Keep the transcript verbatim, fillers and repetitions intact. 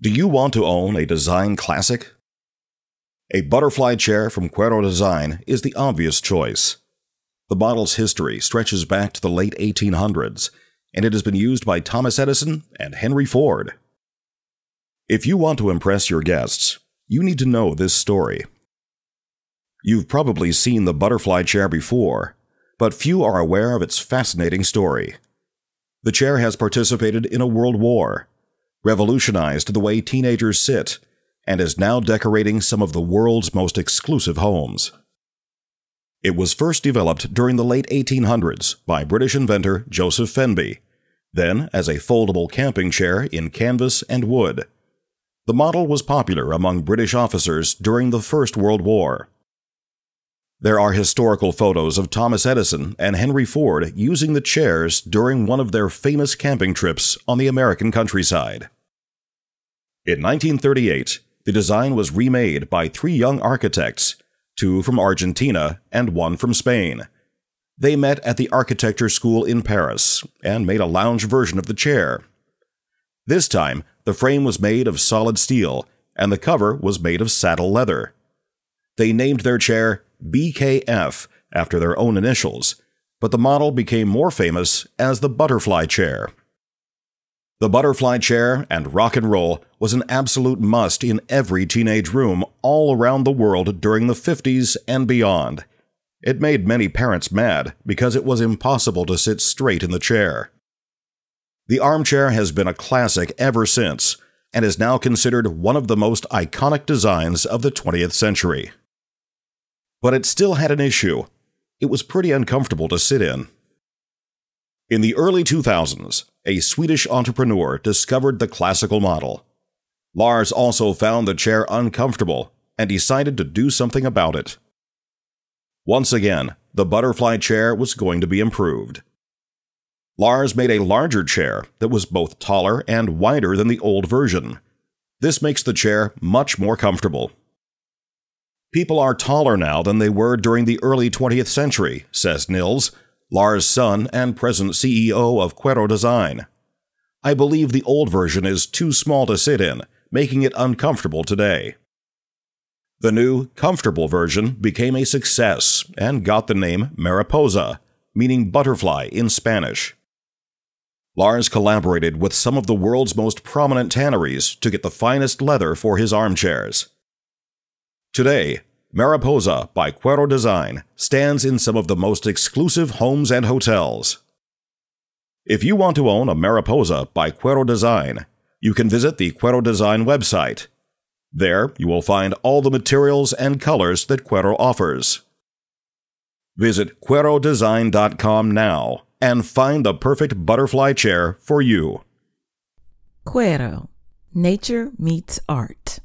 Do you want to own a design classic? A butterfly chair from Cuero Design is the obvious choice. The model's history stretches back to the late eighteen hundreds, and it has been used by Thomas Edison and Henry Ford. If you want to impress your guests, you need to know this story. You've probably seen the butterfly chair before, but few are aware of its fascinating story. The chair has participated in a world war, revolutionized the way teenagers sit, and is now decorating some of the world's most exclusive homes. It was first developed during the late eighteen hundreds by British inventor Joseph Fenby, then as a foldable camping chair in canvas and wood. The model was popular among British officers during the First World War. There are historical photos of Thomas Edison and Henry Ford using the chairs during one of their famous camping trips on the American countryside. In nineteen thirty-eight, the design was remade by three young architects, two from Argentina and one from Spain. They met at the architecture school in Paris and made a lounge version of the chair. This time, the frame was made of solid steel and the cover was made of saddle leather. They named their chair B K F after their own initials, but the model became more famous as the butterfly chair. The butterfly chair and rock and roll was an absolute must in every teenage room all around the world during the fifties and beyond. It made many parents mad because it was impossible to sit straight in the chair. The armchair has been a classic ever since and is now considered one of the most iconic designs of the twentieth century. But it still had an issue. It was pretty uncomfortable to sit in. In the early two thousands, a Swedish entrepreneur discovered the classical model. Lars also found the chair uncomfortable and decided to do something about it. Once again, the butterfly chair was going to be improved. Lars made a larger chair that was both taller and wider than the old version. This makes the chair much more comfortable. People are taller now than they were during the early twentieth century, says Nils, Lars' son and present C E O of Cuero Design. I believe the old version is too small to sit in, making it uncomfortable today. The new, comfortable version became a success and got the name Mariposa, meaning butterfly in Spanish. Lars collaborated with some of the world's most prominent tanneries to get the finest leather for his armchairs. Today, Mariposa by Cuero Design stands in some of the most exclusive homes and hotels. If you want to own a Mariposa by Cuero Design, you can visit the Cuero Design website. There, you will find all the materials and colors that Cuero offers. Visit cuero design dot com now and find the perfect butterfly chair for you. Cuero, nature meets art.